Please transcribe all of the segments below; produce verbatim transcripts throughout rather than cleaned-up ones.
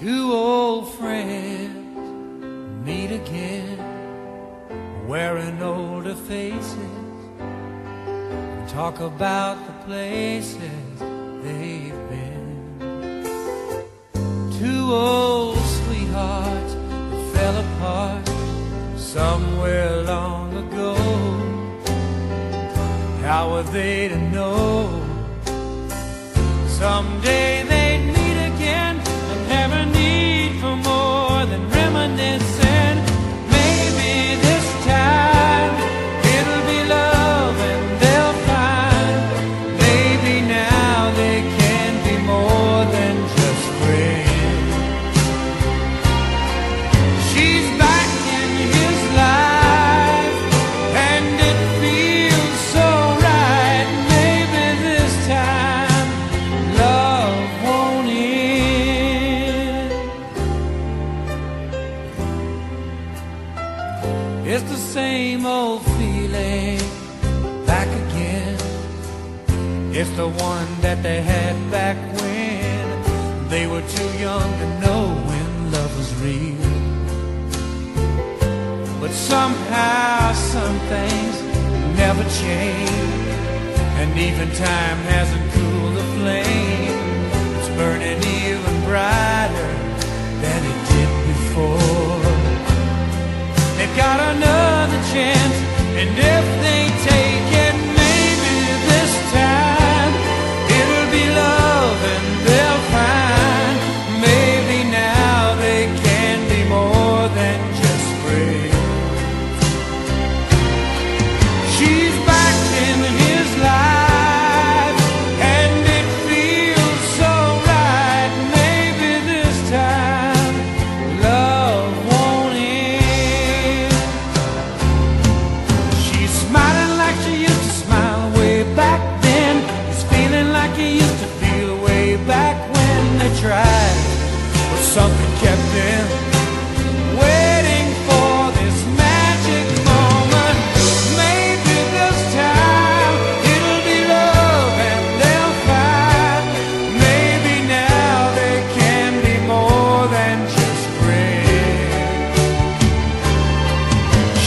Two old friends meet again, wearing older faces, talk about the places they've been. Two old sweethearts that fell apart somewhere long ago. How are they to know? Someday they'd meet again and have a need for more than reminiscing. Maybe this time it'll be love and they'll find. Maybe now they can be more than just friends. She's back in his life and it feels so right. Maybe this time love won't end. It's the same old feeling back again. It's the one that they had back when they were too young to know when love was real. But somehow some things never change, and even time hasn't cooled the flame. Burning even brighter than it did before. They've got another chance, and if they take it, maybe this time it'll be love and they'll find. Maybe now they can be more than just friends. She's back in his life. Tried, but something kept them waiting for this magic moment. Maybe this time it'll be love and they'll find. Maybe now they can be more than just friends.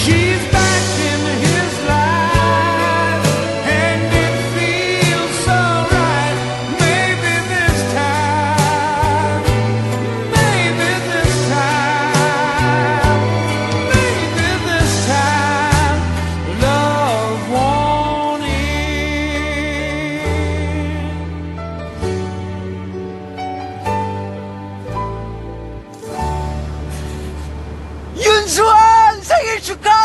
She's back in his life and it feels so right. Maybe this time. You